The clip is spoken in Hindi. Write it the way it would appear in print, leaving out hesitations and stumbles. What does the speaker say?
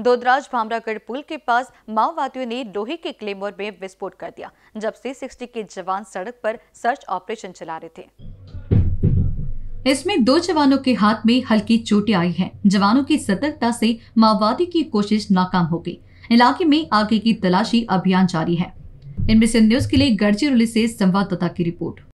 दोदराज भामरागढ़ पुल के पास माओवादियों ने लोहे के क्लेमोर में विस्फोट कर दिया, जब C60 के जवान सड़क पर सर्च ऑपरेशन चला रहे थे। इसमें 2 जवानों के हाथ में हल्की चोटें आई हैं। जवानों की सतर्कता से माओवादी की कोशिश नाकाम हो गई। इलाके में आगे की तलाशी अभियान जारी है। इनमें से न्यूज के लिए गड़चिरौली से संवाददाता की रिपोर्ट।